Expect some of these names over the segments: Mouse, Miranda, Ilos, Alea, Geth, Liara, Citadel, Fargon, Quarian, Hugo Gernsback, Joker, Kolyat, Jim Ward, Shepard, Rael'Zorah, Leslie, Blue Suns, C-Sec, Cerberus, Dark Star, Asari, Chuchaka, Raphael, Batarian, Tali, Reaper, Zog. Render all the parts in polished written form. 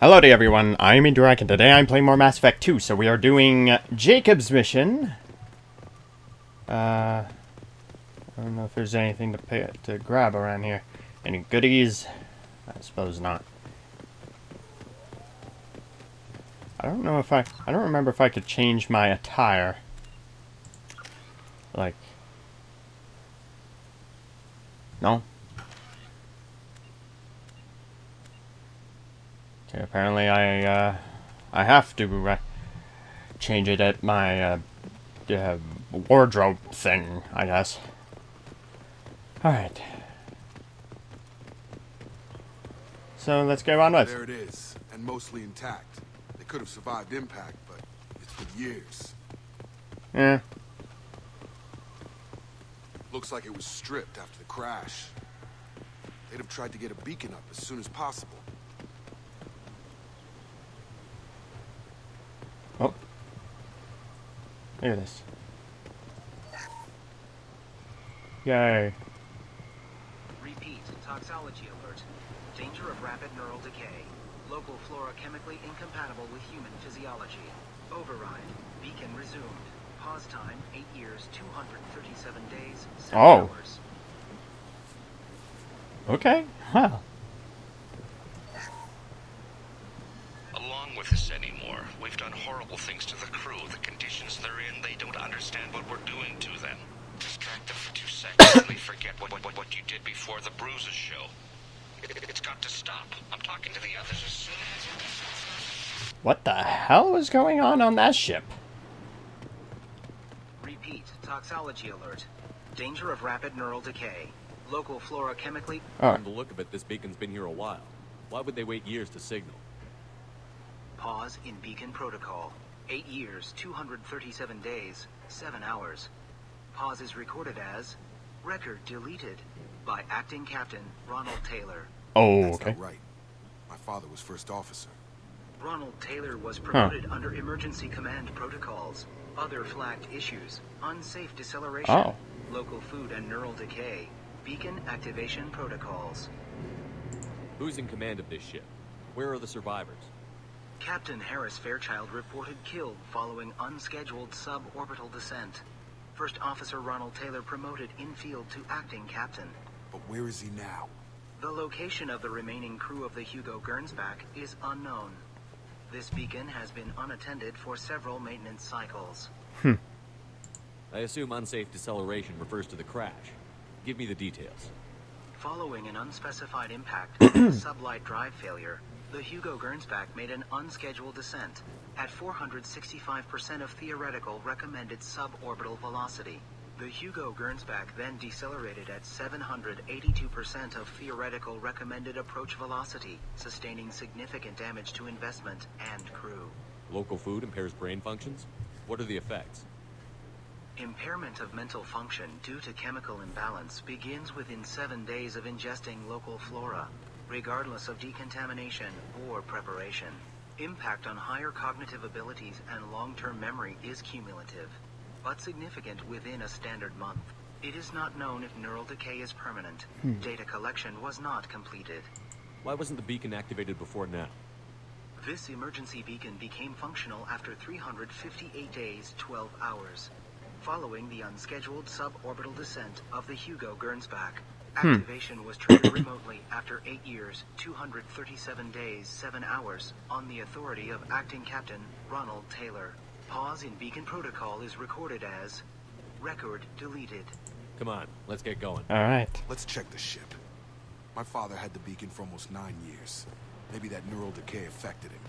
Hello to everyone, I'm Indurok, and today I'm playing more Mass Effect 2, so we are doing Jacob's mission. I don't know if there's anything to grab around here. Any goodies? I suppose not. I don't know if I don't remember if I could change my attire. Like... No? Okay, apparently I have to change it at my wardrobe thing, I guess. Alright. So let's go on with. There it is, and mostly intact. They could have survived impact, but it's been years. Yeah. Looks like it was stripped after the crash. They'd have tried to get a beacon up as soon as possible. Oh. Look at this. Yay. Repeat, toxology alert. Danger of rapid neural decay. Local flora chemically incompatible with human physiology. Override. Beacon resumed. Pause time, 8 years, 237 days, 7 hours. Okay, wow. With us anymore. We've done horrible things to the crew. The conditions they're in, they don't understand what we're doing to them. Distract them for 2 seconds and they forget what you did before the bruises show. It's got to stop. I'm talking to the others as soon as... What the hell is going on that ship? Repeat, toxology alert. Danger of rapid neural decay. Local flora chemically... Oh. From the look of it, this beacon's been here a while. Why would they wait years to signal? Pause in beacon protocol. 8 years, 237 days, 7 hours. Pause is recorded as record deleted by acting captain Ronald Taylor. Oh, okay. That's not right. My father was first officer. Ronald Taylor was promoted under emergency command protocols. Other flagged issues: unsafe deceleration, local food and neural decay, beacon activation protocols. Who's in command of this ship? Where are the survivors? Captain Harris Fairchild reported killed following unscheduled suborbital descent. First Officer Ronald Taylor promoted in field to acting captain. But where is he now? The location of the remaining crew of the Hugo Gernsback is unknown. This beacon has been unattended for several maintenance cycles. Hmm. I assume unsafe deceleration refers to the crash. Give me the details. Following an unspecified impact, sublight drive failure, the Hugo Gernsback made an unscheduled descent at 465% of theoretical recommended suborbital velocity. The Hugo Gernsback then decelerated at 782% of theoretical recommended approach velocity, sustaining significant damage to investment and crew. Local food impairs brain functions? What are the effects? Impairment of mental function due to chemical imbalance begins within 7 days of ingesting local flora, regardless of decontamination or preparation. Impact on higher cognitive abilities and long-term memory is cumulative, but significant within a standard month. It is not known if neural decay is permanent. Data collection was not completed. Why wasn't the beacon activated before now? This emergency beacon became functional after 358 days, 12 hours, following the unscheduled suborbital descent of the Hugo Gernsback. Activation was triggered remotely after 8 years, 237 days, 7 hours, on the authority of acting captain Ronald Taylor. Pause in beacon protocol is recorded as record deleted. Come on, let's get going. All right. Let's check the ship. My father had the beacon for almost 9 years. Maybe that neural decay affected him.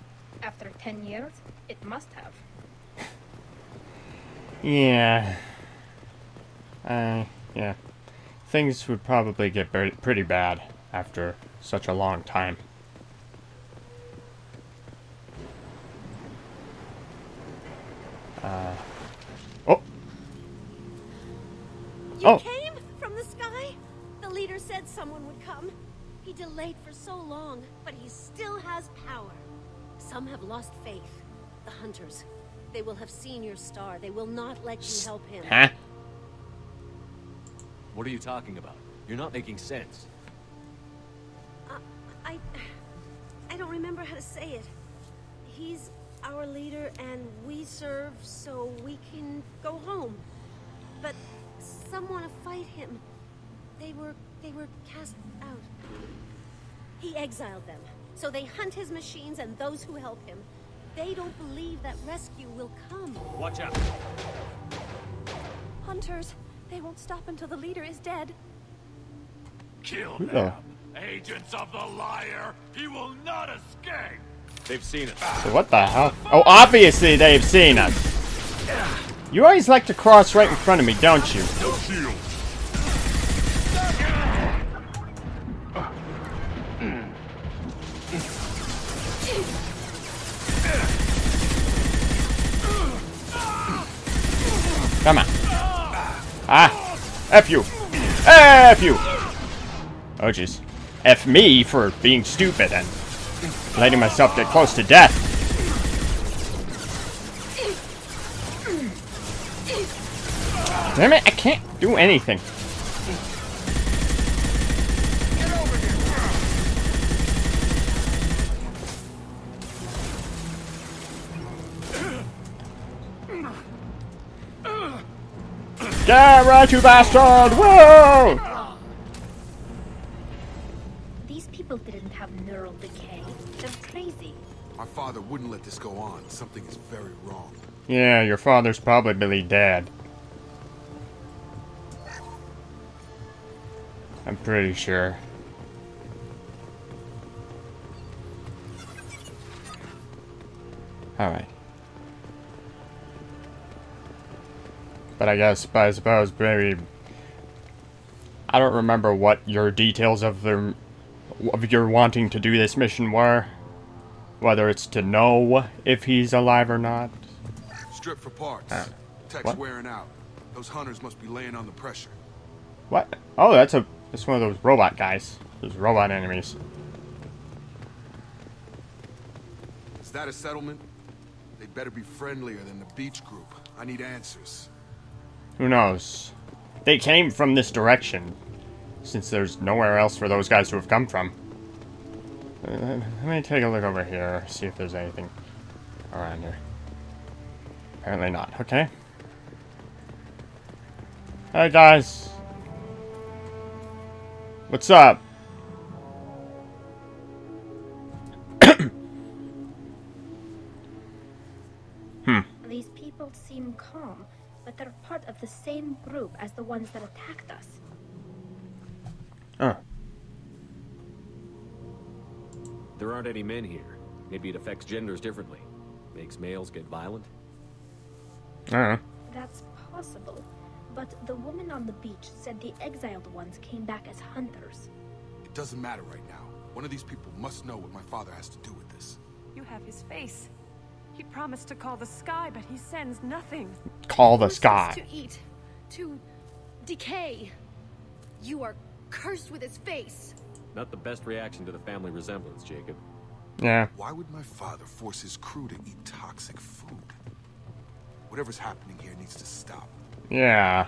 After 10 years, it must have. Yeah. Yeah. Things would probably get pretty bad after such a long time. Oh! You came from the sky? The leader said someone would come. He delayed for so long, but he still has power. Some have lost faith. The hunters. They will have seen your star. They will not let you help him. Huh? What are you talking about? You're not making sense. I don't remember how to say it. He's our leader and we serve so we can go home. But someone to fight him. They were cast out. He exiled them. So they hunt his machines and those who help him. They don't believe that rescue will come. Watch out. Hunters, they won't stop until the leader is dead. Kill them. Agents of the liar. He will not escape. They've seen us. So what the hell? Oh, obviously they've seen us. You always like to cross right in front of me, don't you? No shield. Come on. Ah, F you. F you. Oh, jeez. F me for being stupid and letting myself get close to death. Damn it, I can't do anything. Yeah, right, you bastard! Whoa! These people didn't have neural decay. They're crazy. Our father wouldn't let this go on. Something is very wrong. Yeah, your father's probably dead. I'm pretty sure. Alright. But I guess, I suppose, maybe I don't remember what your details of your wanting to do this mission were. Whether it's to know if he's alive or not. Strip for parts. Tech's wearing out. Those hunters must be laying on the pressure. What? Oh, that's one of those robot guys. Those robot enemies. Is that a settlement? They better be friendlier than the beach group. I need answers. Who knows? They came from this direction, since there's nowhere else for those guys to have come from. Let me take a look over here, see if there's anything around here. Apparently not, okay. Hey guys. What's up? These people seem calm. But they're part of the same group as the ones that attacked us. Oh. There aren't any men here. Maybe it affects genders differently. Makes males get violent. That's possible. But the woman on the beach said the exiled ones came back as hunters. It doesn't matter right now. One of these people must know what my father has to do with this. You have his face. He promised to call the sky, but he sends nothing. Call the sky. To eat, to decay. You are cursed with his face. Not the best reaction to the family resemblance, Jacob. Yeah. Why would my father force his crew to eat toxic food? Whatever's happening here needs to stop. Yeah.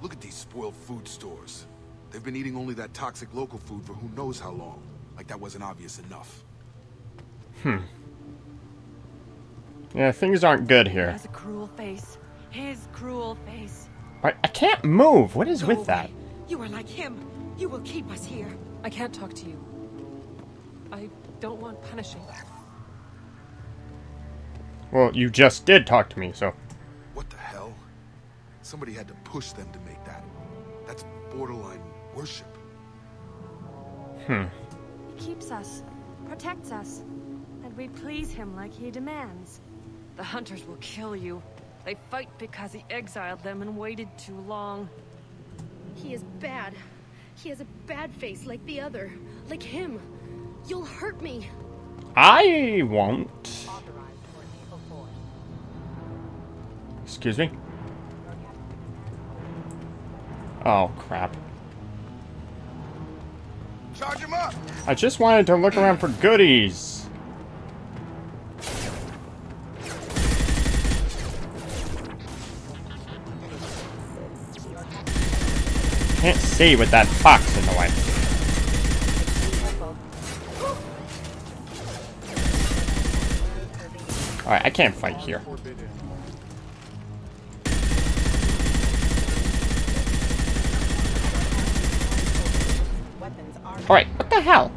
Look at these spoiled food stores. They've been eating only that toxic local food for who knows how long. Like that wasn't obvious enough. Yeah, things aren't good here. He has a cruel face. His cruel face. I can't move. What is with that? You are like him. You will keep us here. I can't talk to you. I don't want punishing. Well, you just did talk to me, so. What the hell? Somebody had to push them to make that. That's borderline worship. He keeps us, protects us, and we please him like he demands. The hunters will kill you. They fight because he exiled them and waited too long. He is bad. He has a bad face like the other. Like him. You'll hurt me. I won't. Excuse me? Oh, crap. Charge him up! I just wanted to look around for goodies. Can't see with that fox in the way. Alright, I can't fight here. Alright, what the hell?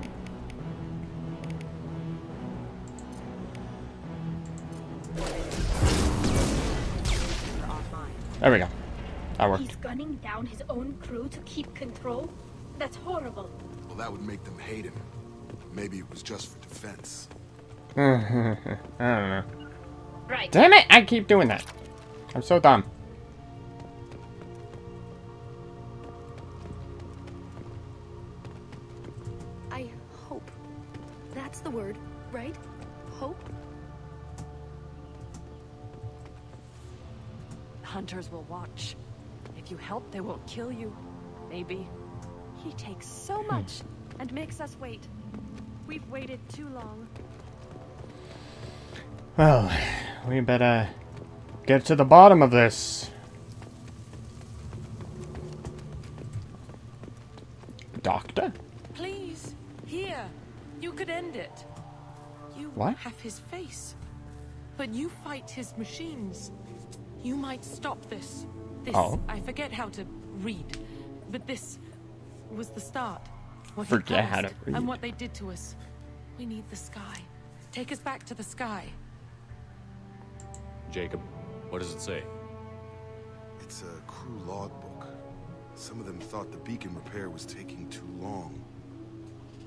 There we go. That worked. He's gunning down his own crew to keep control? That's horrible. Well, that would make them hate him. Maybe it was just for defense. I don't know. Right. Damn it! I keep doing that. I'm so dumb. I hope. That's the word, right? Hope? Hunters will watch. If you help, they won't kill you. Maybe. He takes so much and makes us wait. We've waited too long. Well, we better get to the bottom of this. Doctor? Please, here. You could end it. You have his face. But you fight his machines. You might stop this. I forget how to read. But this was the start. Forget how to read. And what they did to us. We need the sky. Take us back to the sky. Jacob, what does it say? It's a crew logbook. Some of them thought the beacon repair was taking too long.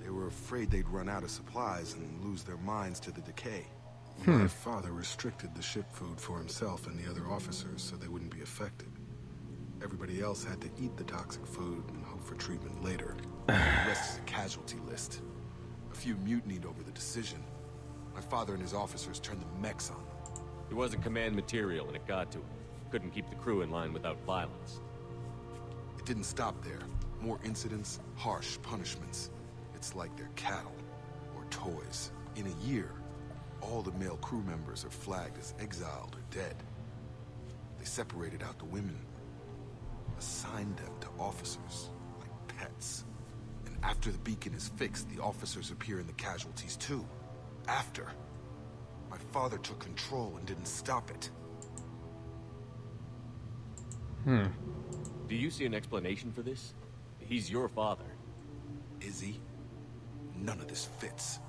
They were afraid they'd run out of supplies and lose their minds to the decay. My father restricted the ship food for himself and the other officers so they wouldn't be affected. Everybody else had to eat the toxic food and hope for treatment later. The rest is a casualty list. A few mutinied over the decision. My father and his officers turned the mechs on them. It wasn't command material and it got to him. Couldn't keep the crew in line without violence. It didn't stop there. More incidents, harsh punishments. It's like they're cattle or toys. In a year, all the male crew members are flagged as exiled or dead. They separated out the women, assigned them to officers like pets. And after the beacon is fixed, the officers appear in the casualties too. After. My father took control and didn't stop it. Do you see an explanation for this? He's your father. Is he? None of this fits.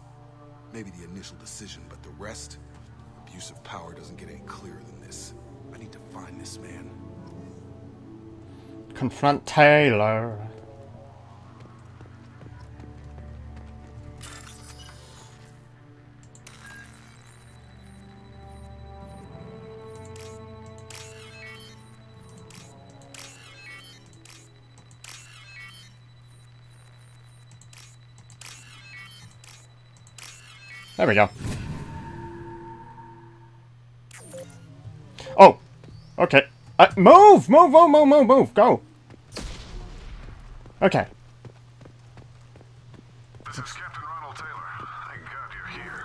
Maybe the initial decision, but the rest? Abuse of power doesn't get any clearer than this. I need to find this man. Confront Taylor. There we go. Oh, okay. Move! Move! Move! Move! Move! Move! Go! Okay. This is Captain Ronald Taylor. Thank God you're here.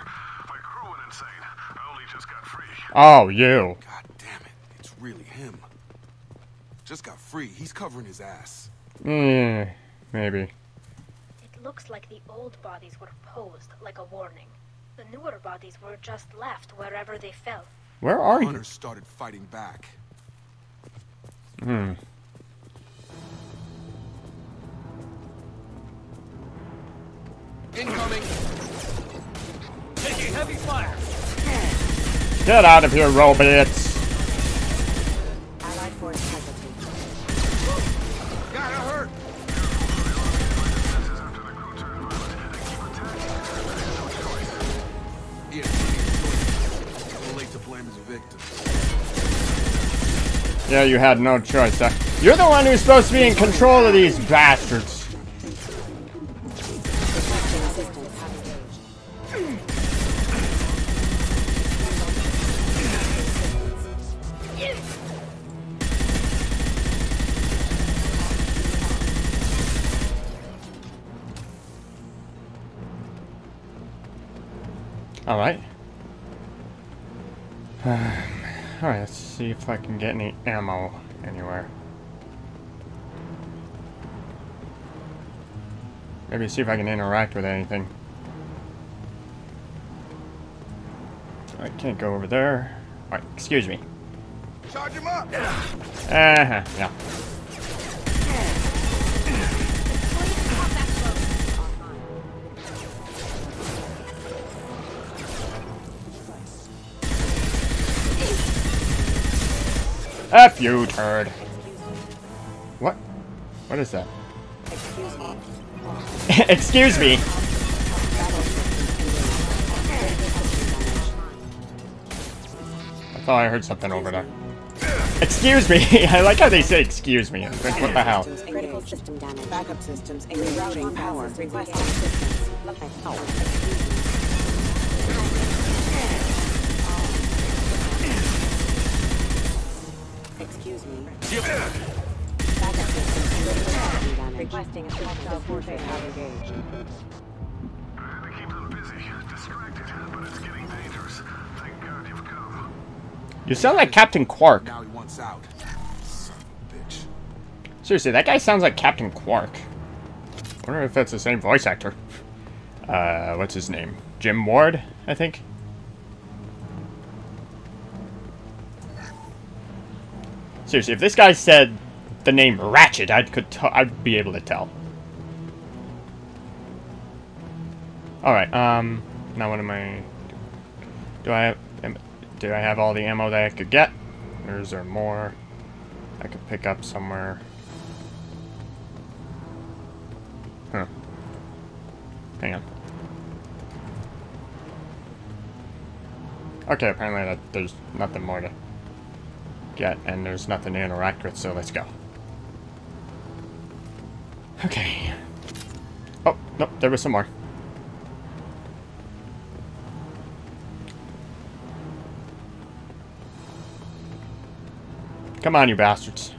My crew went insane. I only just got free. Oh, you. God damn it. It's really him. Just got free. He's covering his ass. Maybe. It looks like the old bodies were posed like a warning. The newer bodies were just left wherever they fell. Where are you? Hunters started fighting back. Incoming. Taking heavy fire. Get out of here, robots. Allied force casualty. Gotta hurt. Yeah, you had no choice. You're the one who's supposed to be in control of these bastards. Alright. Alright, let's see if I can get any ammo anywhere. Maybe see if I can interact with anything. I can't go over there. Alright, excuse me. Charge him up! Yeah. F you, turd. What? What is that? Excuse me. Excuse me. I thought I heard something over there. Excuse me. I like how they say excuse me. Like, what the hell? Critical system damage. Backup systems and rerouting power. Requesting assistance. Excuse me. Backup system. Requesting a hostile force engaged. They keep them busy, distracted, but it's getting dangerous. Thank God you've come. You sound like Captain Quark. Now he wants out. Son of a bitch. Seriously, that guy sounds like Captain Quark. I wonder if that's the same voice actor. What's his name? Jim Ward, I think. Seriously, if this guy said the name Ratchet, I'd be able to tell. All right. Now what am I? Do I have all the ammo that I could get? Or is there more I could pick up somewhere? Huh. Hang on. Okay. Apparently, there's nothing more to. Yet, and there's nothing to interact with, so let's go. Okay. Oh, nope, there was some more. Come on, you bastards.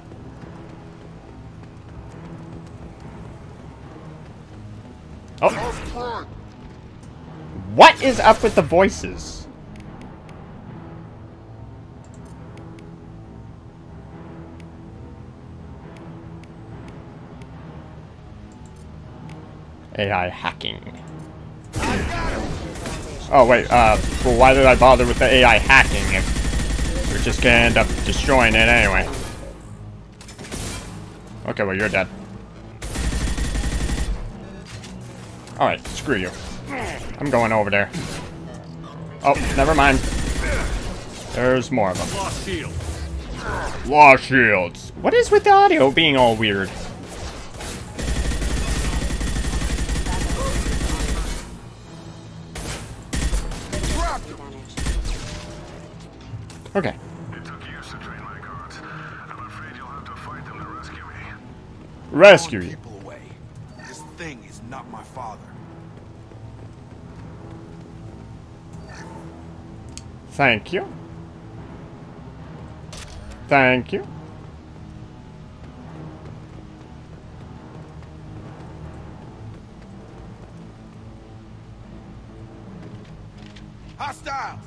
Oh. What is up with the voices? AI hacking. Oh wait, well, why did I bother with the AI hacking if we're just gonna end up destroying it anyway? Okay, well, you're dead. Alright, screw you. I'm going over there. Oh, never mind. There's more of them. Lost shields. Lost shields. What is with the audio being all weird? Okay. It took years to train my guards. I'm afraid you'll have to fight them to rescue me. Rescue you. People away. This thing is not my father. Thank you. Thank you. Hostiles.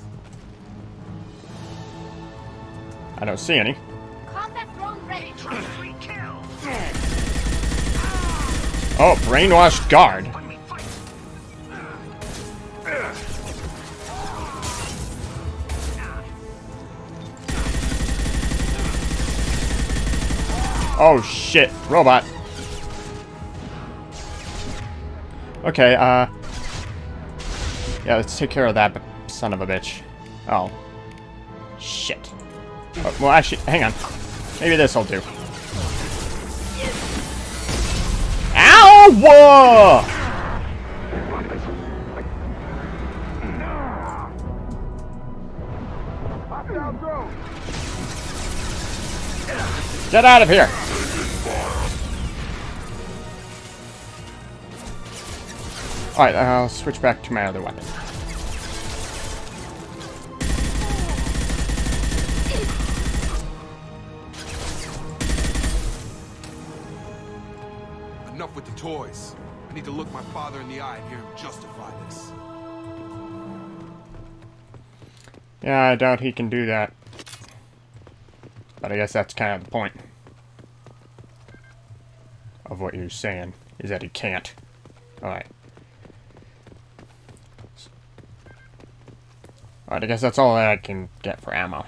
I don't see any. Combat drone ready. Oh, brainwashed guard. Oh shit, robot. Okay, yeah, let's take care of that son of a bitch. Oh. Shit. Oh, well, actually, hang on. Maybe this will do. Ow! Whoa! Get out of here! Alright, I'll switch back to my other weapon. With the toys. I need to look my father in the eye and hear him justify this. Yeah, I doubt he can do that. But I guess that's kind of the point of what you're saying, is that he can't. Alright. Alright, I guess that's all that I can get for ammo.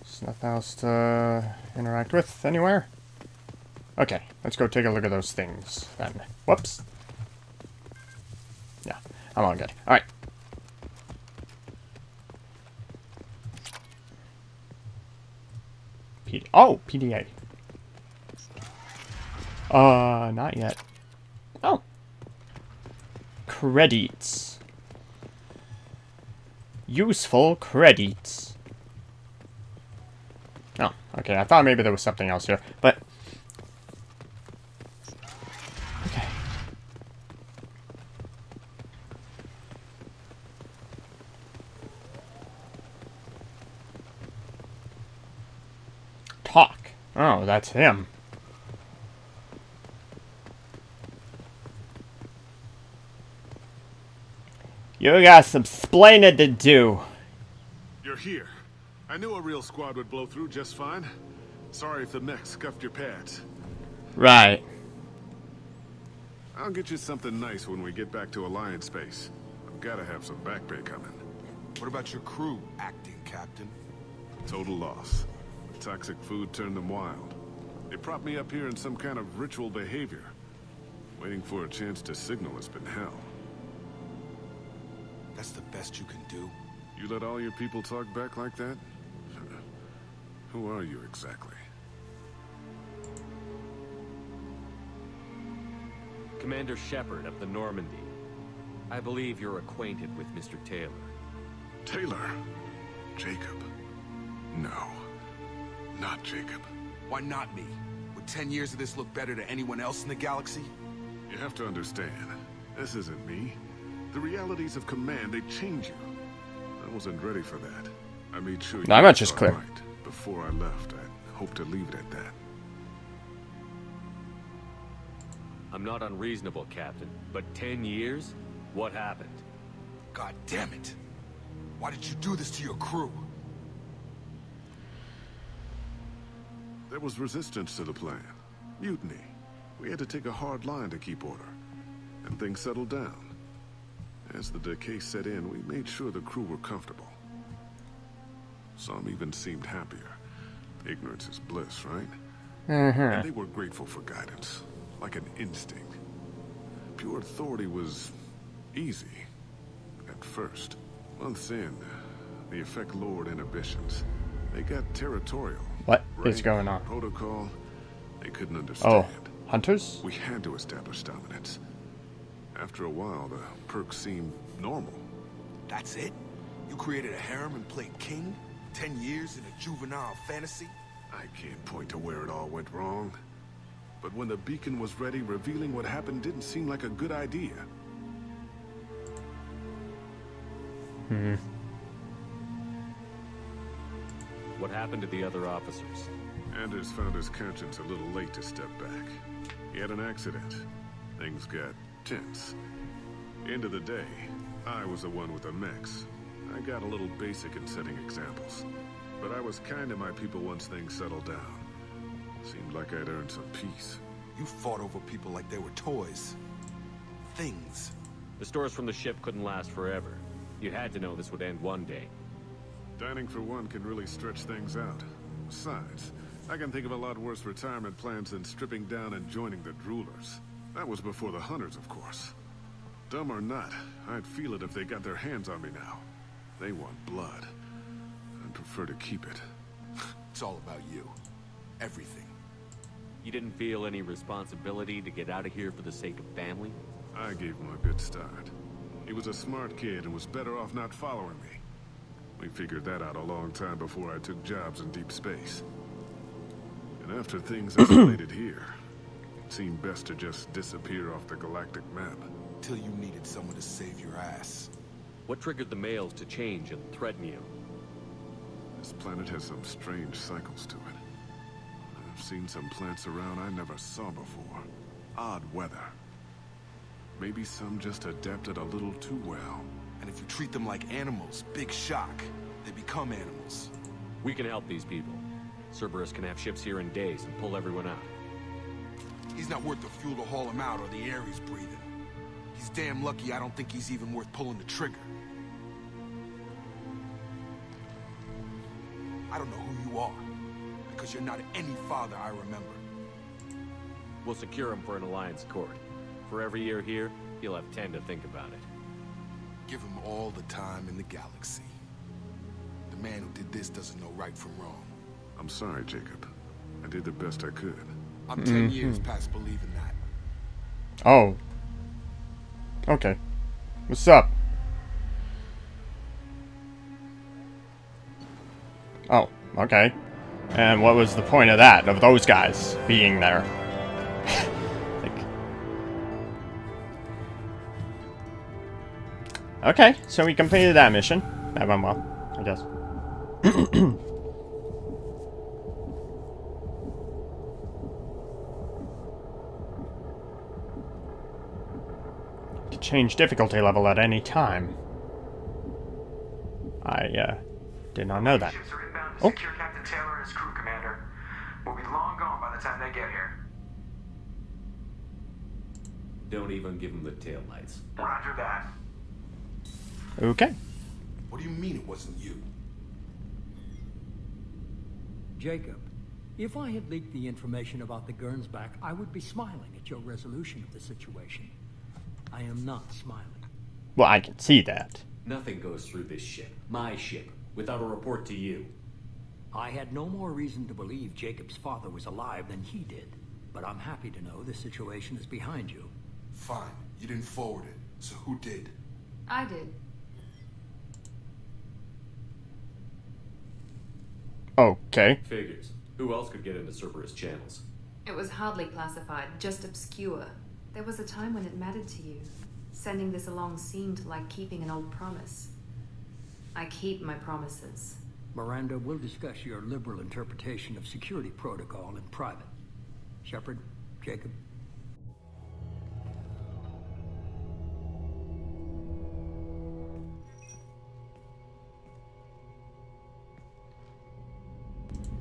There's nothing else to interact with anywhere. Okay, let's go take a look at those things then. Whoops. Yeah, I'm all good. Alright. Oh, PDA. Not yet. Oh. Credits. Useful credits. Oh, okay. I thought maybe there was something else here, but... Okay. Talk. Oh, that's him. You got some splainin' to do. You're here. I knew a real squad would blow through just fine. Sorry if the mech scuffed your pads. Right. I'll get you something nice when we get back to Alliance base. I've got to have some back pay coming. What about your crew, acting captain? Total loss. The toxic food turned them wild. They propped me up here in some kind of ritual behavior. Waiting for a chance to signal has been hell. That's the best you can do? You let all your people talk back like that? Who are you exactly? Commander Shepard of the Normandy. I believe you're acquainted with Mr. Taylor. Taylor? Jacob? No. Not Jacob. Why not me? Would 10 years of this look better to anyone else in the galaxy? You have to understand, this isn't me. The realities of command, they change you. I wasn't ready for that. I made sure you were right. Before I left, I hoped to leave it at that. I'm not unreasonable, Captain, but 10 years? What happened? God damn it! Why did you do this to your crew? There was resistance to the plan. Mutiny. We had to take a hard line to keep order. And things settled down. As the decay set in, we made sure the crew were comfortable. Some even seemed happier. Ignorance is bliss, right? And they were grateful for guidance, like an instinct. Pure authority was easy at first. Months in, the effect lowered inhibitions. They got territorial. What is going on? Protocol they couldn't understand. Oh, hunters? We had to establish dominance. After a while, the perks seemed normal. That's it? You created a harem and played king? 10 years in a juvenile fantasy? I can't point to where it all went wrong. But when the beacon was ready, revealing what happened didn't seem like a good idea. Hmm. What happened to the other officers? Anders found his conscience a little late to step back. He had an accident. Things got... tense. End of the day, I was the one with the mechs. I got a little basic in setting examples. But I was kind to my people once things settled down. Seemed like I'd earned some peace. You fought over people like they were toys. Things. The stores from the ship couldn't last forever. You had to know this would end one day. Dining for one can really stretch things out. Besides, I can think of a lot worse retirement plans than stripping down and joining the droolers. That was before the hunters, of course. Dumb or not, I'd feel it if they got their hands on me now. They want blood. I'd prefer to keep it. It's all about you. Everything. You didn't feel any responsibility to get out of here for the sake of family? I gave him a good start. He was a smart kid and was better off not following me. We figured that out a long time before I took jobs in deep space. And after things escalated here... It seemed best to just disappear off the galactic map. Till you needed someone to save your ass. What triggered the males to change and threaten you? This planet has some strange cycles to it. I've seen some plants around I never saw before. Odd weather. Maybe some just adapted a little too well. And if you treat them like animals, big shock. They become animals. We can help these people. Cerberus can have ships here in days and pull everyone out. He's not worth the fuel to haul him out, or the air he's breathing. He's damn lucky I don't think he's even worth pulling the trigger. I don't know who you are, because you're not any father I remember. We'll secure him for an alliance court. For every year here, he'll have 10 to think about it. Give him all the time in the galaxy. The man who did this doesn't know right from wrong. I'm sorry, Jacob. I did the best I could. I'm 10 years past believing that. Oh. Okay. What's up? Oh, okay. And what was the point of that, of those guys being there? Okay, so we completed that mission. That went well, I guess. To change difficulty level at any time. I did not know that. Oh. Secure Captain Taylor and his crew, Commander. We'll be long gone by the time they get here. Don't even give them the taillights. Roger that. Okay. What do you mean it wasn't you? Jacob, if I had leaked the information about the Gernsback, I would be smiling at your resolution of the situation. I am not smiling. Well, I can see that. Nothing goes through this ship, my ship, without a report to you. I had no more reason to believe Jacob's father was alive than he did, but I'm happy to know the situation is behind you. Fine, you didn't forward it, so who did? I did. Okay. Figures. Who else could get into Cerberus channels? It was hardly classified, just obscure. There was a time when it mattered to you. Sending this along seemed like keeping an old promise. I keep my promises. Miranda, we'll discuss your liberal interpretation of security protocol in private. Shepard, Jacob.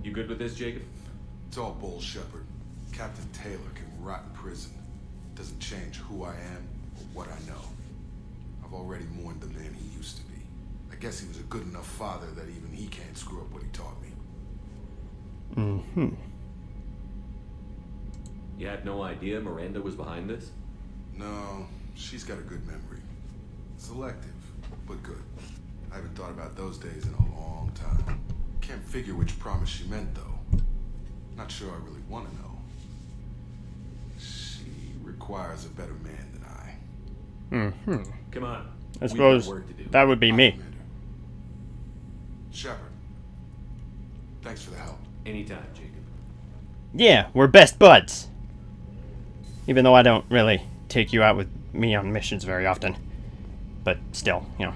You good with this, Jacob? It's all bull, Shepard. Captain Taylor can rot in prison. Doesn't change who I am or what I know. I've already mourned the man he used to be. I guess he was a good enough father that even he can't screw up what he taught me. Mm-hmm. You had no idea Miranda was behind this? No, she's got a good memory. Selective, but good. I haven't thought about those days in a long time. Can't figure which promise she meant, though. Not sure I really want to know. She requires a better man than I. Mm-hmm. Come on. I suppose that would be me. Shepard, thanks for the help. Anytime, Jacob. Yeah, we're best buds. Even though I don't really take you out with me on missions very often. But still, you know.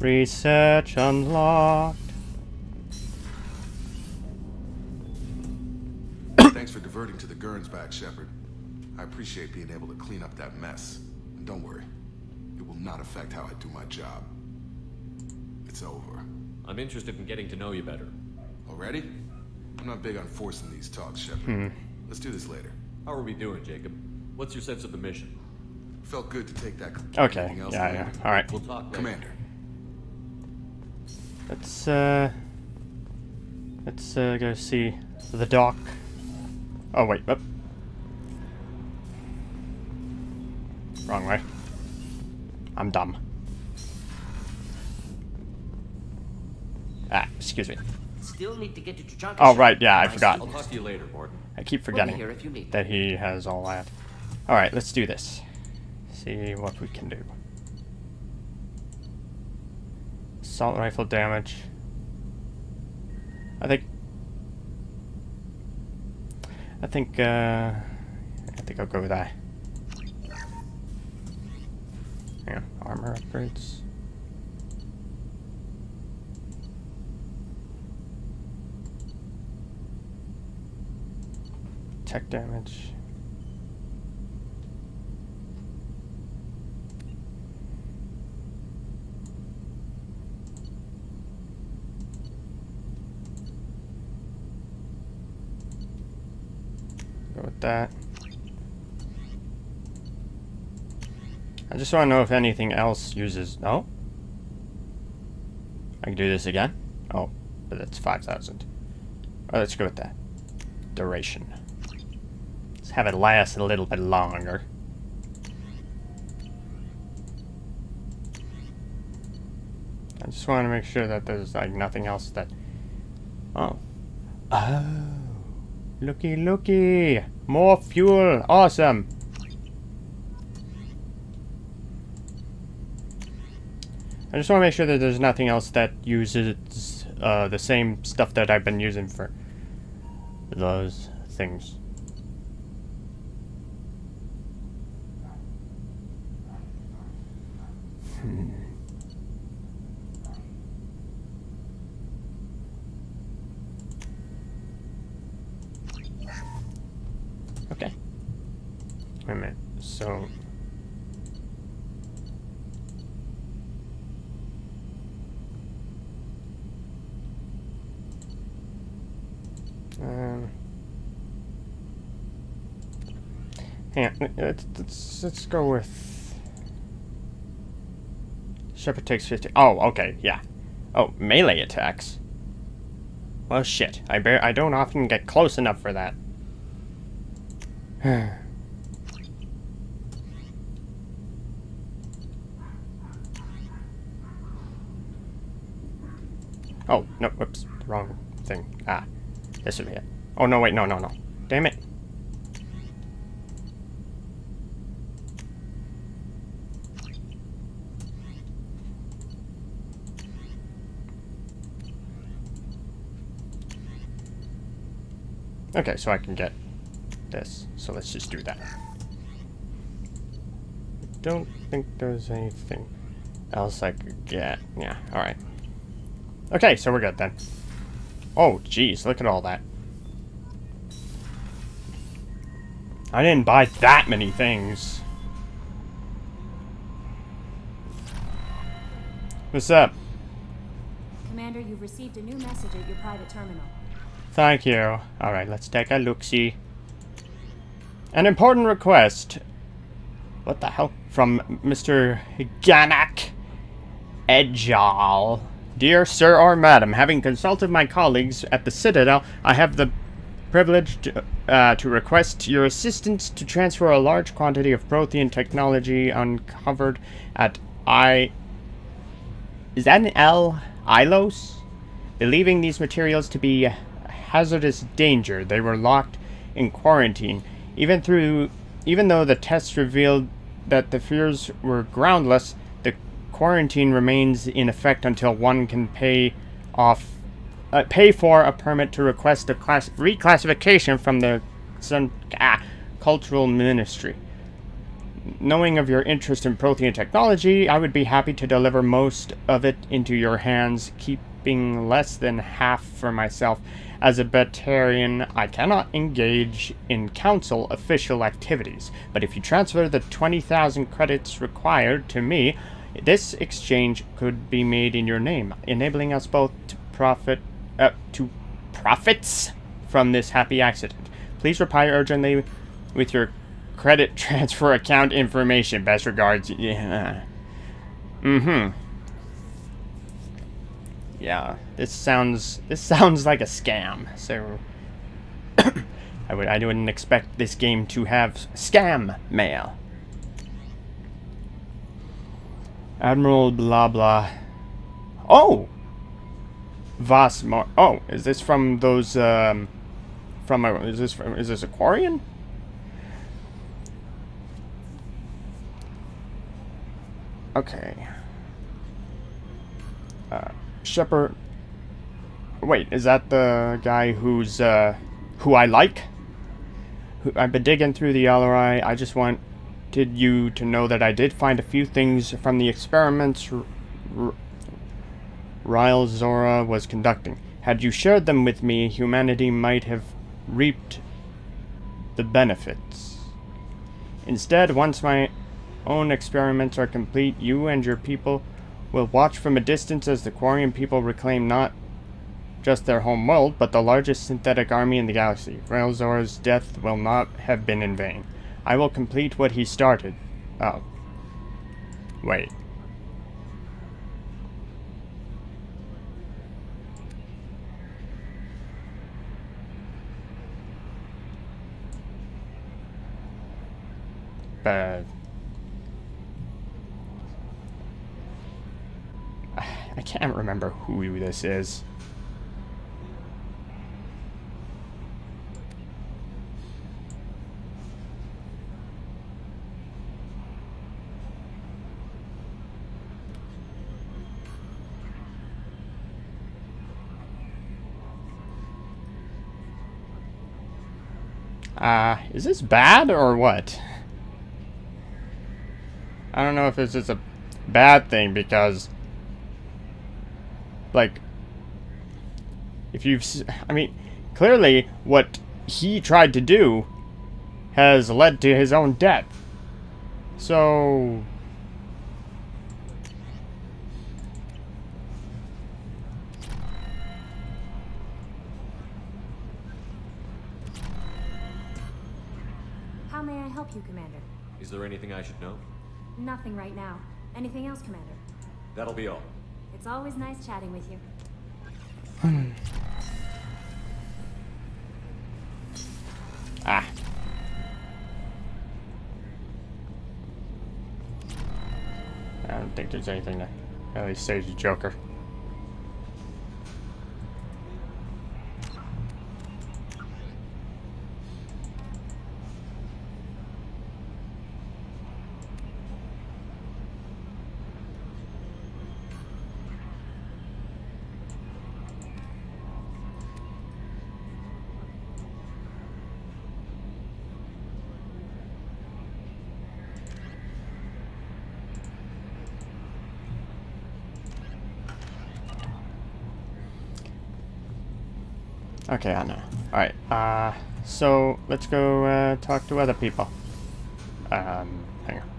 Research unlocked. Thanks for diverting to the Gernsback, Shepard. I appreciate being able to clean up that mess. And don't worry, it will not affect how I do my job. It's over. I'm interested in getting to know you better. Already? I'm not big on forcing these talks, Shepard. Let's do this later. How are we doing, Jacob? What's your sense of the mission? Felt good to take that. Okay. Yeah. All right. We'll talk later. Commander. Let's go see the dock. Oh wait, up. Wrong way. I'm dumb. Ah, excuse me. Still need to get to Chuchaka. Oh right, yeah, I forgot. I'll talk to you later, Morgan. I keep forgetting that he has all that. All right, let's do this. See what we can do. Assault rifle damage. I think I'll go with that. Yeah, armor upgrades. Tech damage. Go with that. I just want to know if anything else uses... Oh? I can do this again? Oh, but that's 5,000. Oh, let's go with that. Duration. Let's have it last a little bit longer. I just want to make sure that there's, like, nothing else that... Oh. Oh. Looky, looky. More fuel. Awesome. I just want to make sure that there's nothing else that uses the same stuff that I've been using for those things. Okay. Wait a minute. So... hang on, let's go with Shepard takes 50. Oh, okay, yeah. Oh, melee attacks. Well, shit. I don't often get close enough for that. Oh no! Whoops, wrong thing. Ah, this would be it. Oh no! Wait, no! Damn it! Okay, so I can get this. So let's just do that. I don't think there's anything else I could get. Yeah, alright. Okay, so we're good then. Oh, jeez, look at all that. I didn't buy that many things. What's up? Commander, you've received a new message at your private terminal. Thank you. Alright, let's take a look-see. An important request. What the hell? From Mr. Ganak Edjal. Dear Sir or Madam, having consulted my colleagues at the Citadel, I have the privilege to request your assistance to transfer a large quantity of Prothean technology uncovered at Ilos? Believing these materials to be... hazardous danger. They were locked in quarantine. Even though the tests revealed that the fears were groundless, the quarantine remains in effect until one can pay for a permit to request a reclassification from the Cultural Ministry. Knowing of your interest in Prothean technology, I would be happy to deliver most of it into your hands. Keeping less than half for myself. As a Batarian, I cannot engage in council official activities, but if you transfer the 20,000 credits required to me, this exchange could be made in your name, enabling us both to profit from this happy accident. Please reply urgently with your credit transfer account information. Best regards. Yeah. Mm-hmm. Yeah, this sounds like a scam. So I wouldn't expect this game to have scam mail. Admiral blah blah. Oh, Vasmar. Oh, is this from those? Is this a Quarian? Okay. Shepard, wait, is that the guy who's who I like? I've been digging through the LRI. I just wanted you to know that I did find a few things from the experiments Rael'Zorah was conducting. Had you shared them with me, humanity might have reaped the benefits. Instead, once my own experiments are complete, you and your people will watch from a distance as the Quarian people reclaim not just their home world, but the largest synthetic army in the galaxy. Rael'Zorah's death will not have been in vain. I will complete what he started. Oh. Wait. I can't remember who this is. Is this bad or what? I don't know if it's just a bad thing because, like, if you've, I mean, clearly what he tried to do has led to his own death. So, how may I help you, Commander? Is there anything I should know? Nothing right now. Anything else, Commander? That'll be all. It's always nice chatting with you. Ah. I don't think there's anything that really saves the Joker. Okay, I know. Alright, so let's go talk to other people. Hang on.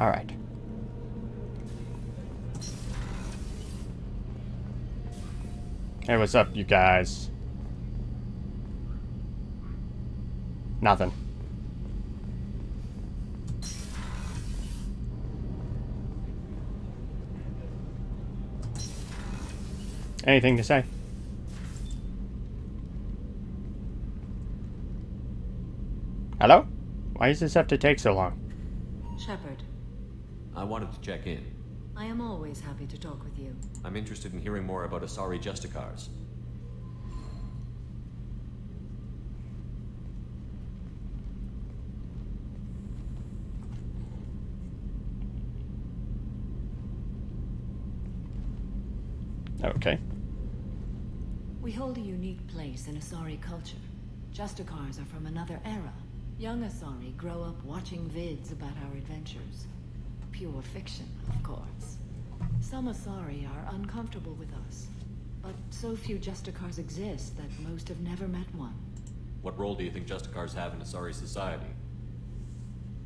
Alright. Hey, what's up, you guys? Nothing. Anything to say? Hello? Why does this have to take so long? Shepard. I wanted to check in. I am always happy to talk with you. I'm interested in hearing more about Asari Justicars. Okay. We hold a unique place in Asari culture. Justicars are from another era. Young Asari grow up watching vids about our adventures. Pure fiction, of course. Some Asari are uncomfortable with us, but so few Justicars exist that most have never met one. What role do you think Justicars have in Asari society?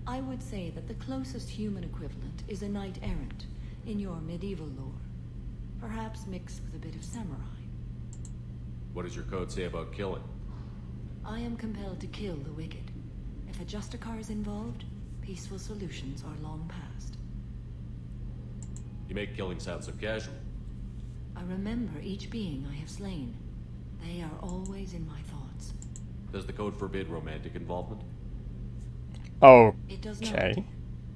I would say that the closest human equivalent is a knight-errant in your medieval lore, perhaps mixed with a bit of samurai. What does your code say about killing? I am compelled to kill the wicked. If a Justicar is involved, peaceful solutions are long past. You make killing sound so casual. I remember each being I have slain. They are always in my thoughts. Does the code forbid romantic involvement? Oh, it does not. Okay.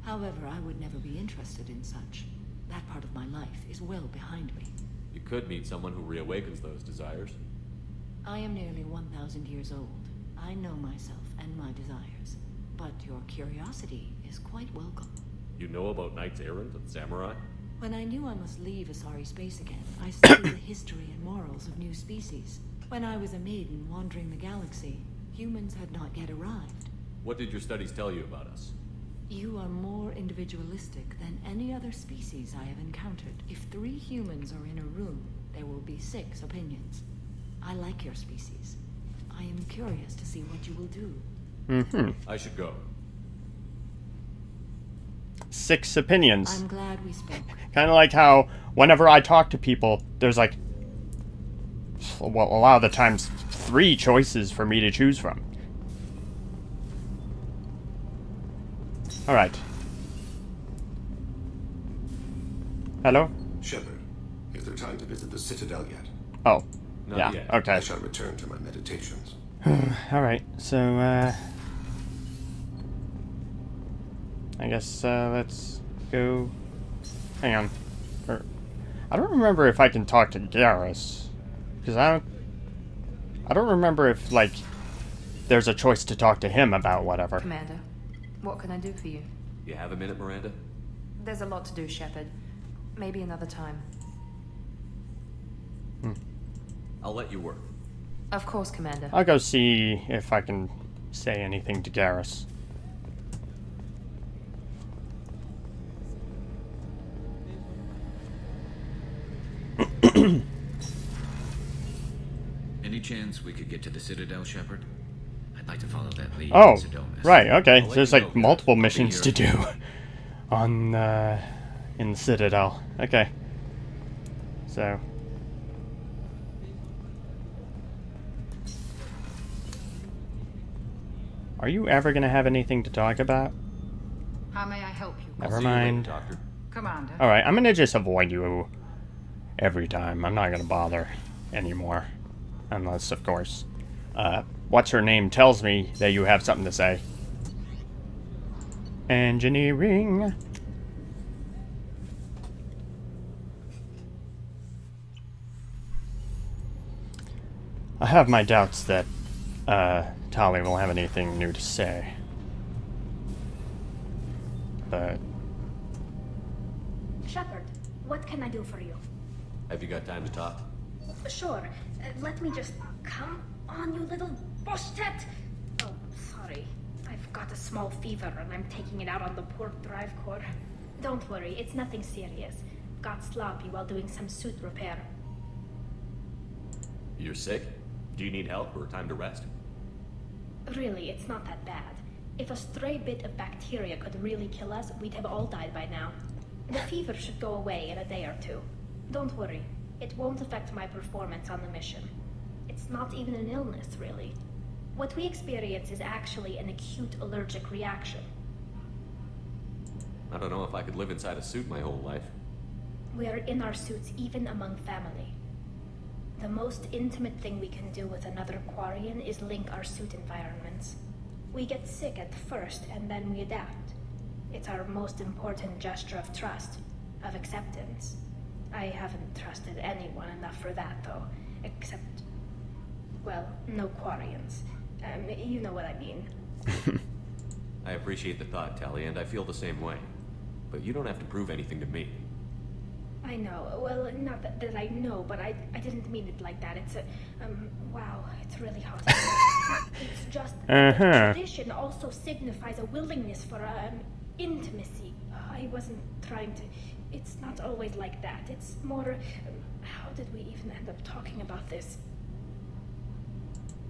However, I would never be interested in such. That part of my life is well behind me. You could meet someone who reawakens those desires. I am nearly 1,000 years old. I know myself and my desires, but your curiosity is quite welcome. You know about knights errant and samurai? When I knew I must leave Asari space again, I studied the history and morals of new species. When I was a maiden wandering the galaxy, humans had not yet arrived. What did your studies tell you about us? You are more individualistic than any other species I have encountered. If 3 humans are in a room, there will be 6 opinions. I like your species. I am curious to see what you will do. I should go. 6 opinions. I'm glad we spoke. Kind of like how whenever I talk to people, there's like well, a lot of the times, 3 choices for me to choose from. Alright. Hello? Shepard, is there time to visit the Citadel yet? Oh. Not yet. Okay. I shall return to my meditations. Alright, so, I guess, let's go... Hang on. I don't remember if I can talk to Garrus. Because I don't remember if, like, there's a choice to talk to him about whatever. Commander, what can I do for you? You have a minute, Miranda? There's a lot to do, Shepard. Maybe another time. I'll let you work. Of course, Commander. I'll go see if I can say anything to Garrus. Any chance we could get to the Citadel, Shepard? I'd like to follow that lead. Oh, right, okay. So there's like multiple missions to do on in the Citadel. Okay. So are you ever gonna have anything to talk about? How may I help you? Never mind. Commander. Alright, I'm gonna just avoid you every time. I'm not gonna bother anymore. Unless, of course, what's her name tells me that you have something to say. Engineering. I have my doubts that Tali will have anything new to say. But Shepard, what can I do for you? Have you got time to talk? Sure. Let me just... Come on, you little bushtet! Oh, sorry. I've got a small fever and I'm taking it out on the poor drive core. Don't worry, it's nothing serious. Got sloppy while doing some suit repair. You're sick? Do you need help or time to rest? Really, it's not that bad. If a stray bit of bacteria could really kill us, we'd have all died by now. The fever should go away in a day or two. Don't worry. It won't affect my performance on the mission. It's not even an illness, really. What we experience is actually an acute allergic reaction. I don't know if I could live inside a suit my whole life. We are in our suits even among family. The most intimate thing we can do with another Quarian is link our suit environments. We get sick at first, and then we adapt. It's our most important gesture of trust, of acceptance. I haven't trusted anyone enough for that, though, except, well, no Quarians. You know what I mean. I appreciate the thought, Tali, and I feel the same way. But you don't have to prove anything to me. I know. Well, not that I know, but I didn't mean it like that. It's a, wow, it's really hard. It's just that tradition also signifies a willingness for intimacy. I wasn't trying to... It's not always like that. It's more... how did we even end up talking about this?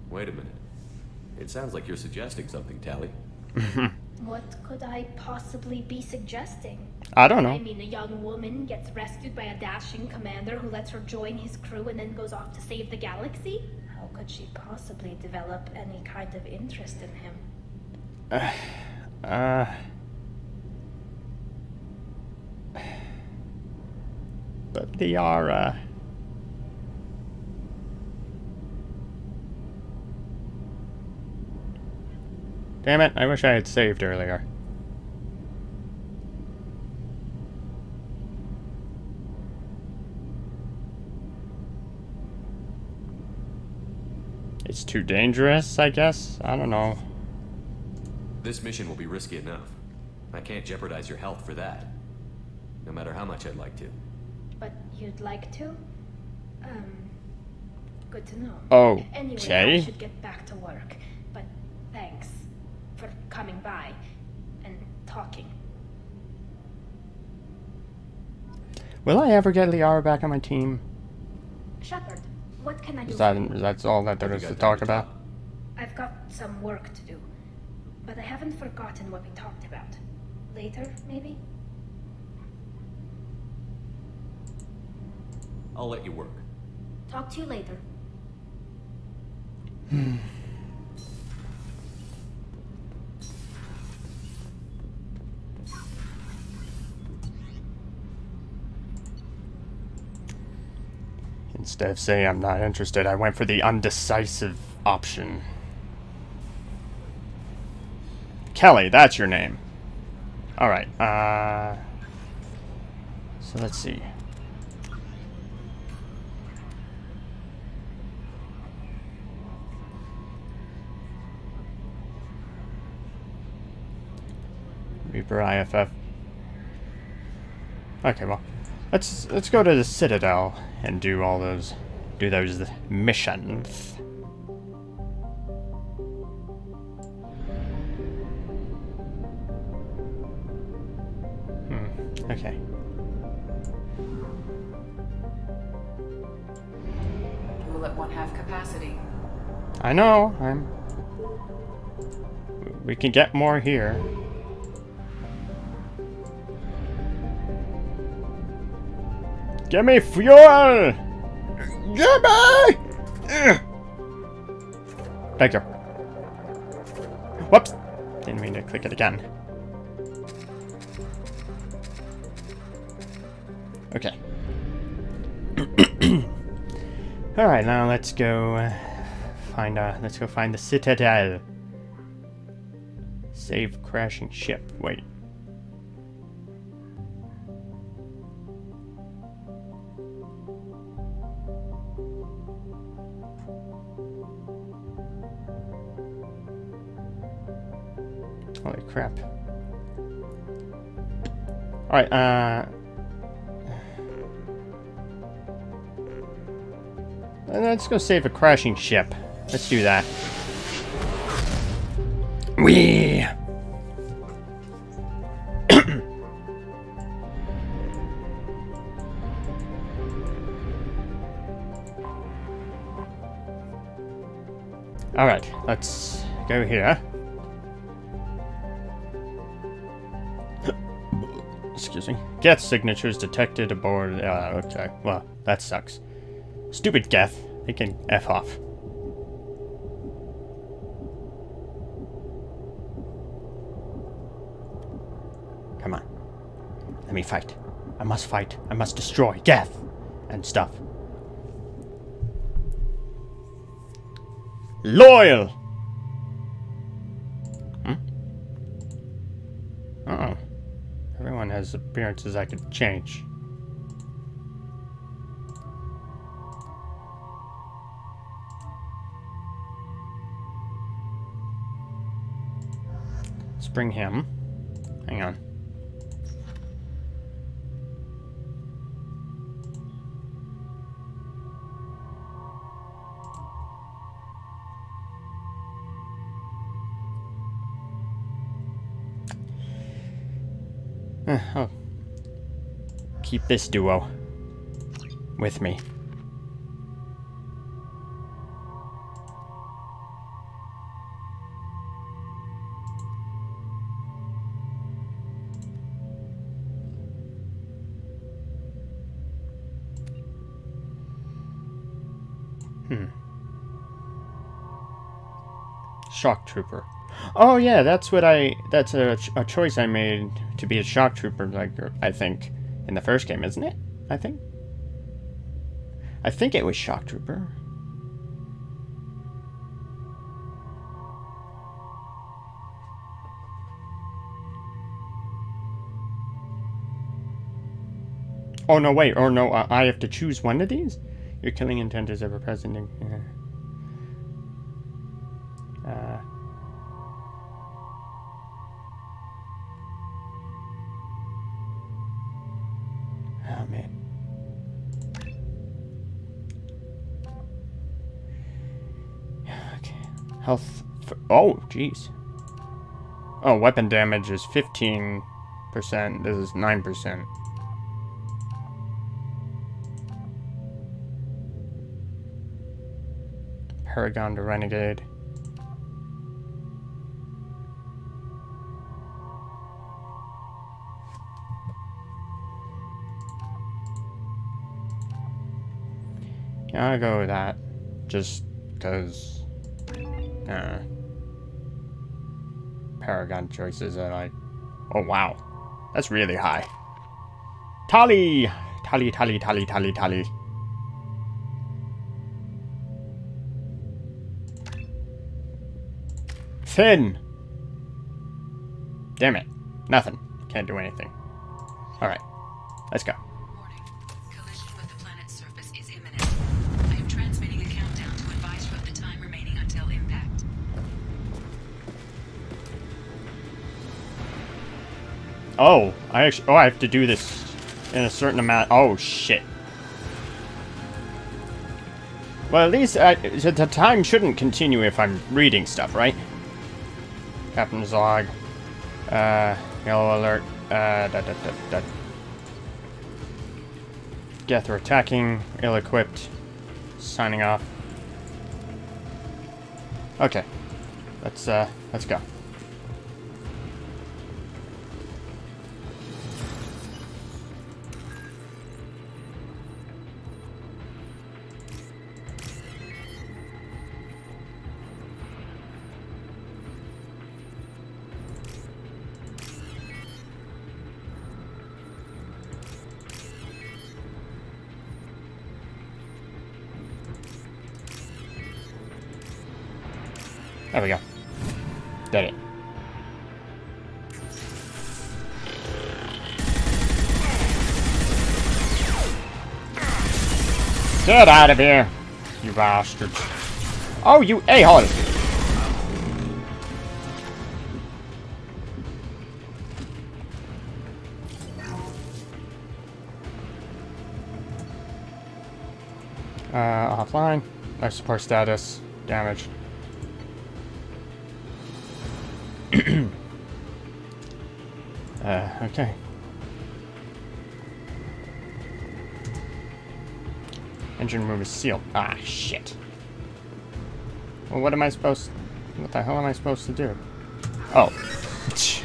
Wait a minute. It sounds like you're suggesting something, Tali. What could I possibly be suggesting? I don't know. I mean, a young woman gets rescued by a dashing commander who lets her join his crew and then goes off to save the galaxy? How could she possibly develop any kind of interest in him? But Liara. Damn it, I wish I had saved earlier. It's too dangerous, I guess? I don't know. This mission will be risky enough. I can't jeopardize your health for that. No matter how much I'd like to. But you'd like to? Good to know. Oh, anyway, okay. I should get back to work. But thanks for coming by and talking. Will I ever get Liara back on my team? Shepard, what can I do? That's all that there is to talk about? I've got some work to do. But I haven't forgotten what we talked about. Later, maybe? I'll let you work. Talk to you later. Instead of saying I'm not interested, I went for the undecisive option. Kelly, that's your name. Alright, so let's see. Reaper IFF. Okay, well, let's go to the Citadel and do all those, missions. Okay. We'll let one have capacity. I know. We can get more here. Give me fuel! Give me! Thank you. Whoops! Didn't mean to click it again. Okay. All right, now let's go find the Citadel. Save crashing ship. Wait. Holy crap. All right. Let's go save a crashing ship. Let's do that. Whee! Alright, let's go here. Excuse me. Geth signatures detected aboard. Okay, well, that sucks. Stupid Geth. They can F off. Come on. Let me fight. I must fight. I must destroy Geth and stuff. Loyal! Hmm? Uh-oh. Everyone has appearances I could change. Bring him. Hang on. I'll keep this duo with me. Shock trooper. Oh yeah, that's what that's a choice I made to be a shock trooper, like I think in the first game, isn't it? I think it was shock trooper. Oh no, wait. Or no, I have to choose one of these. Your killing intent is ever present. Oh man. Okay. Health. Oh, jeez. Oh, weapon damage is 15%. This is 9%. Paragon to renegade. I'll go with that, just because Paragon choices are like... Oh, wow. That's really high. Tali! Tali, Tali, Tali, Tali, Tali. Thin! Damn it. Nothing. Can't do anything. Alright. Let's go. Warning. Collision with the planet's surface is imminent. I am transmitting a countdown to advise you of the time remaining until impact. Oh, I actually... Oh, I have to do this in a certain amount... Oh, shit. Well, at least the time shouldn't continue if I'm reading stuff, right? Captain Zog. Yellow alert. Geth are attacking. Ill-equipped. Signing off. Okay. Let's go. There we go. Did it. Get out of here, you bastard. Oh, you a-hole. Offline. Life support status. Damage. Okay. Engine room is sealed. Ah, shit. Well, what am I supposed... What the hell am I supposed to do? Oh.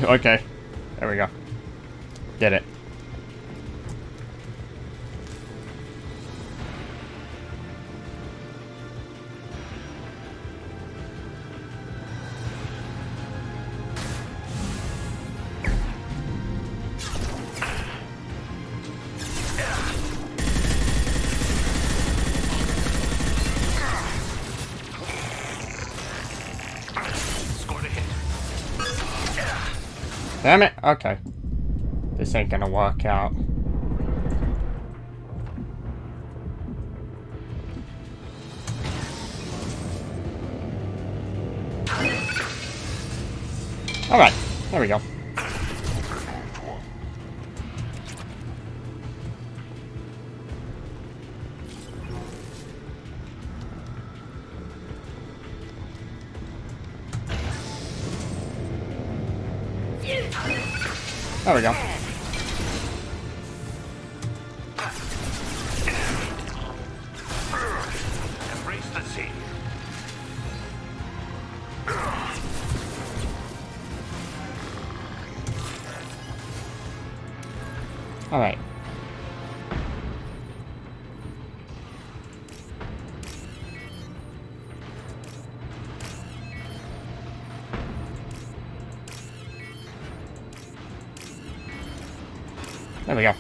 Okay. There we go. Did it. Damn it! Okay. This ain't gonna work out. Alright, there we go. There we go. Embrace the sea. All right. There we go.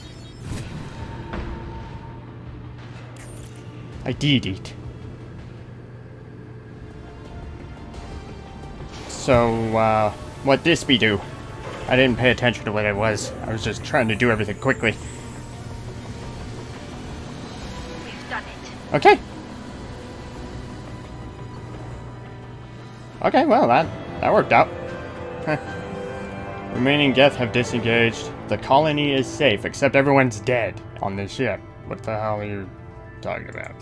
I did it. So, what this be do? I didn't pay attention to what it was. I was just trying to do everything quickly. We've done it. Okay. Okay, well, that worked out. Huh. Remaining Geth have disengaged. The colony is safe, except everyone's dead on this ship. What the hell are you talking about?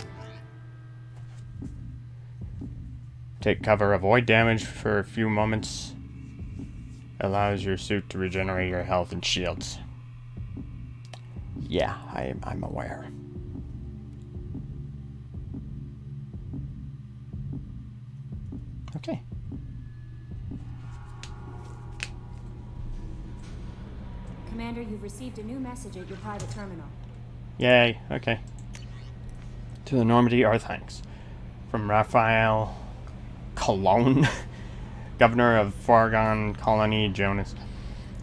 Take cover, avoid damage for a few moments. Allows your suit to regenerate your health and shields. Yeah, I'm aware. Okay. Commander, you've received a new message at your private terminal. Yay, okay. To the Normandy, our thanks. From Raphael Cologne, governor of Fargon Colony, Jonas.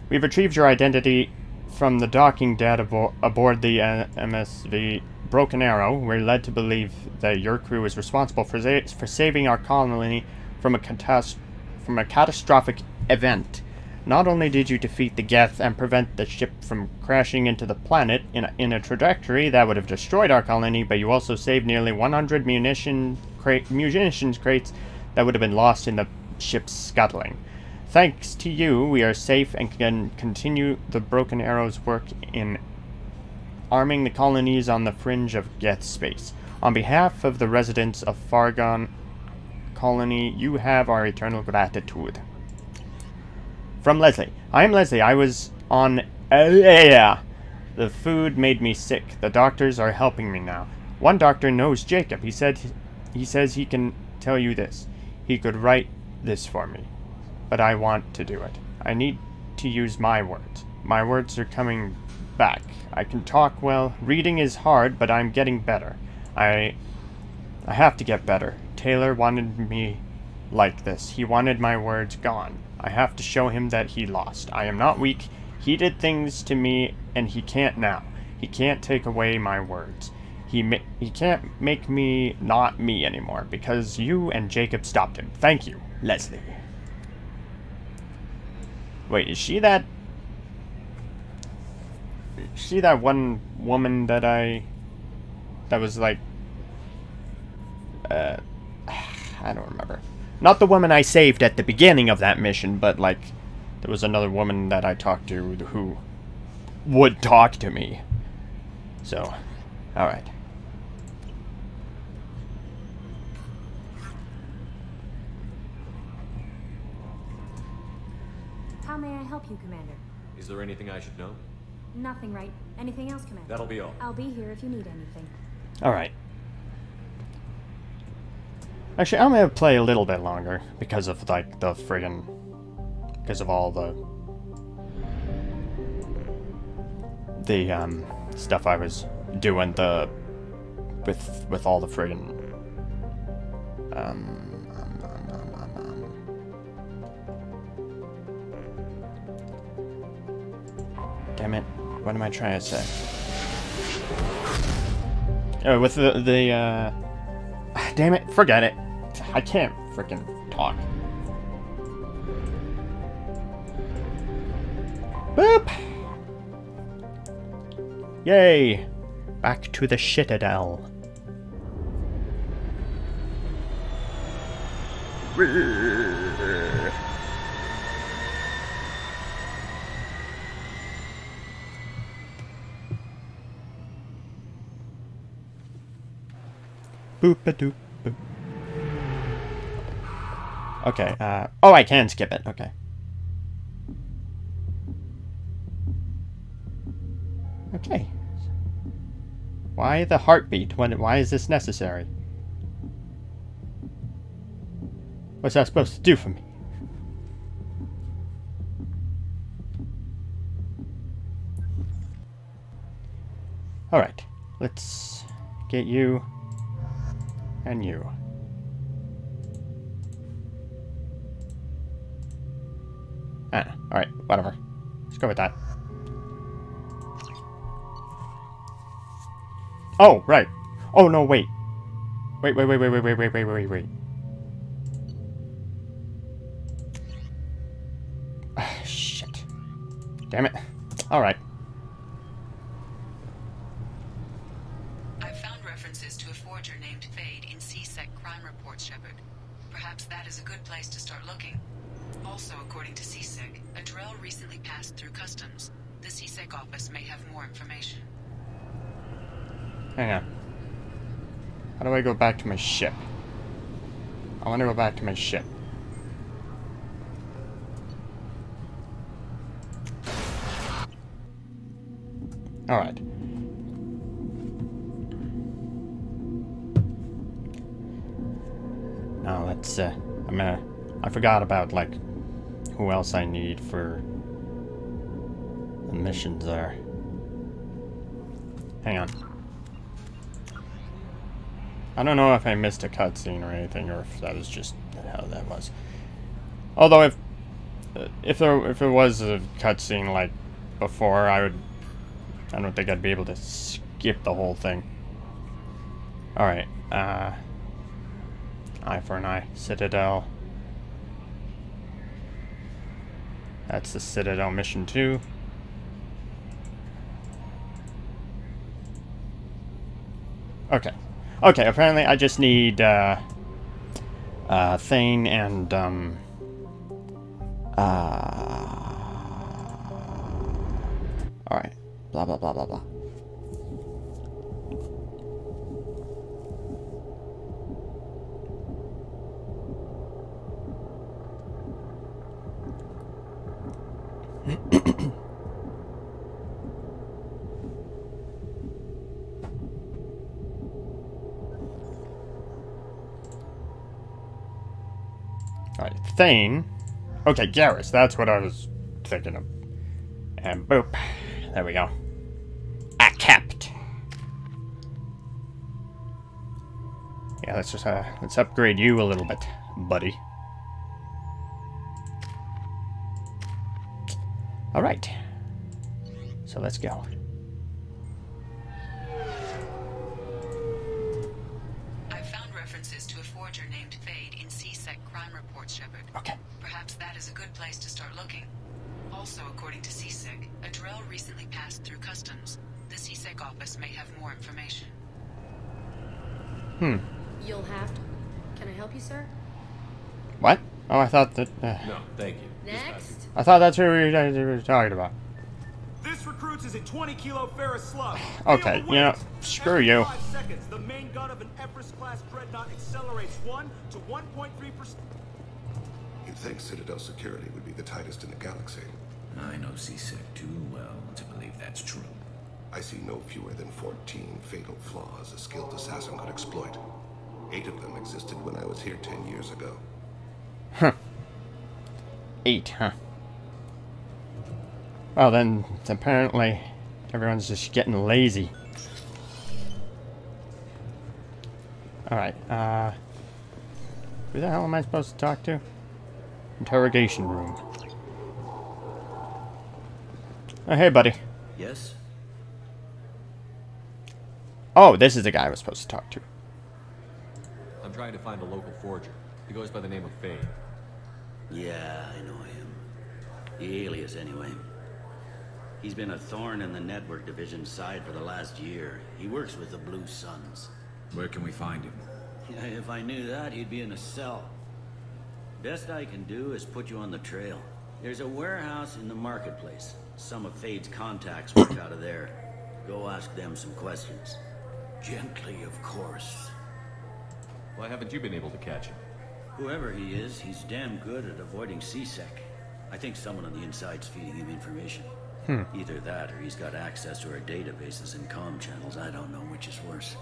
We've retrieved your identity from the docking data aboard the MSV Broken Arrow. We're led to believe that your crew is responsible for saving our colony from a catastrophic event. Not only did you defeat the Geth and prevent the ship from crashing into the planet in a trajectory that would have destroyed our colony, but you also saved nearly 100 munitions crates that would have been lost in the ship's scuttling. Thanks to you, we are safe and can continue the Broken Arrow's work in arming the colonies on the fringe of Geth space. On behalf of the residents of Fargon Colony, you have our eternal gratitude. From Leslie. I am Leslie. I was on Alea. The food made me sick. The doctors are helping me now. One doctor knows Jacob. He says he can tell you this. He could write this for me, but I want to do it. I need to use my words. My words are coming back. I can talk well. Reading is hard, but I'm getting better. I have to get better. Taylor wanted me like this. He wanted my words gone. I have to show him that he lost. I am not weak. He did things to me, and he can't now. He can't take away my words. He can't make me not me anymore, because you and Jacob stopped him. Thank you, Leslie. Wait, is she that... Is she that one woman that that was like... I don't remember. Not the woman I saved at the beginning of that mission, but, like, there was another woman that I talked to who would talk to me. So, alright. How may I help you, Commander? Is there anything I should know? Nothing, right? Anything else, Commander? That'll be all. I'll be here if you need anything. Alright. Actually, I'm gonna play a little bit longer because of, like, the friggin'... because of all the stuff I was doing, with all the friggin'... Damn it. What am I trying to say? Oh, with the damn it, forget it. I can't frickin' talk. Boop! Yay! Back to the Citadel. Boop-a-doop. Okay, oh, I can skip it, okay. Okay. Why the heartbeat? Why is this necessary? What's that supposed to do for me? Alright, let's get you and you. Alright, whatever. Let's go with that. Oh, right. Oh, no, wait. Wait. Ah, shit. Damn it. Alright. I found references to a forger named Fade in C-Sec crime reports, Shepard. Perhaps that is a good place to start looking. Also, according to C-Sec, a Drell recently passed through customs. The C-Sec office may have more information. Hang on. How do I go back to my ship? I want to go back to my ship. Alright. Now let's, I forgot about, like, who else I need for the missions there. Hang on. I don't know if I missed a cutscene or anything, or if that was just how that was. Although if it was a cutscene like before, I don't think I'd be able to skip the whole thing. All right, eye for an eye, Citadel. That's the Citadel mission 2. Okay. Okay, apparently I just need Thane and alright. Blah blah blah blah blah. Alright, Thane. Okay, Garrus, that's what I was thinking of. And boop. There we go. I kept. Yeah, let's just let's upgrade you a little bit, buddy. Alright. So let's go. I found references to a forger named Fade in C-Sec crime reports, Shepard. Okay. Perhaps that is a good place to start looking. Also, according to C-Sec, a Drell recently passed through customs. The C-Sec office may have more information. Hmm. You'll have to. Can I help you, sir? What? Oh, I thought that... No, thank you. Next. I thought that's what we were talking about. This recruits is a 20-kilo ferrous slug. Okay, you know, screw you. 5 seconds, the main gun of an Everest-class dreadnought accelerates 1 to 1.3%. You'd think Citadel security would be the tightest in the galaxy. I know C-Sec too well to believe that's true. I see no fewer than 14 fatal flaws a skilled assassin could exploit. 8 of them existed when I was here 10 years ago. Huh. 8, huh? Well, then it's apparently everyone's just getting lazy. Alright, who the hell am I supposed to talk to? Interrogation room. Oh, hey, buddy. Yes? Oh, this is the guy I was supposed to talk to. I'm trying to find a local forger. He goes by the name of Fade. Yeah, I know him. The alias, anyway. He's been a thorn in the network division's side for the last year. He works with the Blue Suns. Where can we find him? Yeah, if I knew that, he'd be in a cell. Best I can do is put you on the trail. There's a warehouse in the marketplace. Some of Fade's contacts work out of there. Go ask them some questions. Gently, of course. Why haven't you been able to catch him? Whoever he is, he's damn good at avoiding C-Sec. I think someone on the inside's feeding him information. Hmm. Either that or he's got access to our databases and comm channels. I don't know which is worse.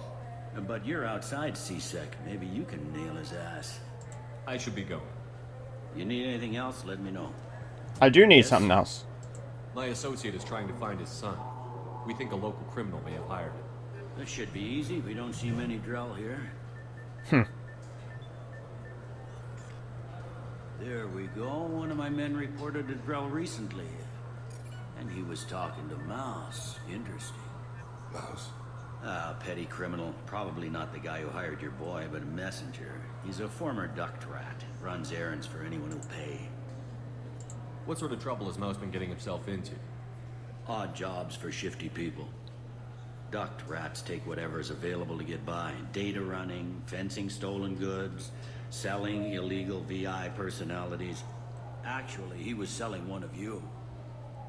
But you're outside C-Sec. Maybe you can nail his ass. I should be going. You need anything else, let me know. I do need something else. My associate is trying to find his son. We think a local criminal may have hired him. That should be easy. We don't see many Drell here. Hmm. There we go. One of my men reported to Drell recently. And he was talking to Mouse. Interesting. Mouse? Ah, petty criminal. Probably not the guy who hired your boy, but a messenger. He's a former duct rat. Runs errands for anyone who'll pay. What sort of trouble has Mouse been getting himself into? Odd jobs for shifty people. Duct rats take whatever is available to get by. Data running, fencing stolen goods... selling illegal VI personalities. Actually, he was selling one of you.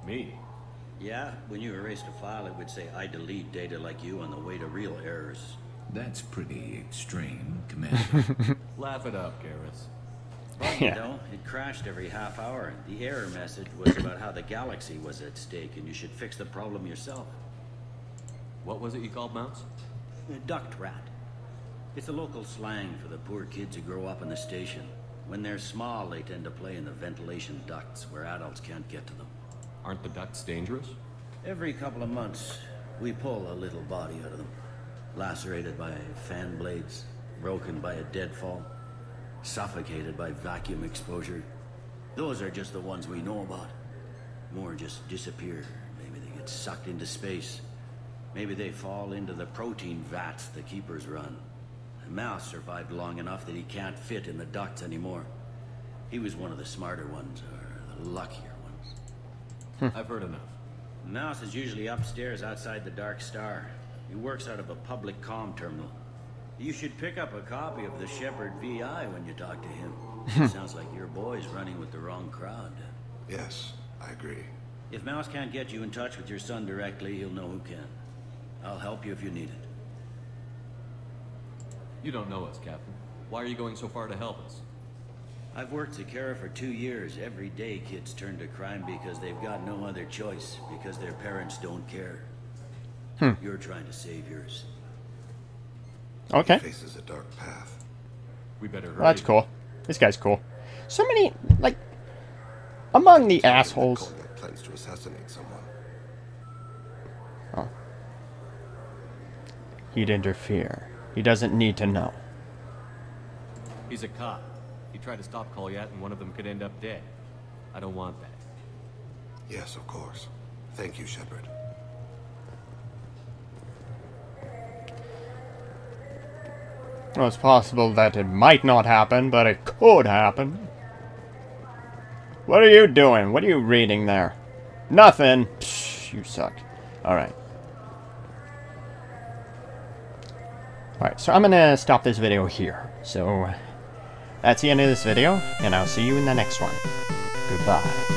Me? Yeah, when you erased a file, it would say, I delete data like you on the way to real errors. That's pretty extreme, Commander. Laugh it up, Garrus. Well, yeah. You know, it crashed every half hour. The error message was about how the galaxy was at stake and you should fix the problem yourself. What was it you called Mounts? A duct rat. It's a local slang for the poor kids who grow up in the station. When they're small, they tend to play in the ventilation ducts where adults can't get to them. Aren't the ducts dangerous? Every couple of months, we pull a little body out of them, lacerated by fan blades. broken by a deadfall, suffocated by vacuum exposure. Those are just the ones we know about. More just disappear. Maybe they get sucked into space. Maybe they fall into the protein vats the Keepers run. Mouse survived long enough that he can't fit in the ducts anymore. He was one of the smarter ones, or the luckier ones. I've heard enough. Mouse is usually upstairs outside the Dark Star. He works out of a public comm terminal. You should pick up a copy of the Shepard VI when you talk to him. It sounds like your boy's running with the wrong crowd. Yes, I agree. If Mouse can't get you in touch with your son directly, he'll know who can. I'll help you if you need it. You don't know us, Captain. Why are you going so far to help us? I've worked Zakara for 2 years. Every day kids turn to crime because they've got no other choice, because their parents don't care. You're trying to save yours. Okay. Faces a dark path. We better hurry. Well, that's cool. This guy's cool. So many, like, among the assholes. Plans to assassinate someone. Oh. He'd interfere. He doesn't need to know. He's a cop. He tried to stop Kolyat, and one of them could end up dead. I don't want that. Yes, of course. Thank you, Shepard. Well, it's possible that it might not happen, but it could happen. What are you doing? What are you reading there? Nothing. Psh, you suck. Alright. Alright, so I'm gonna stop this video here. So, that's the end of this video, and I'll see you in the next one. Goodbye.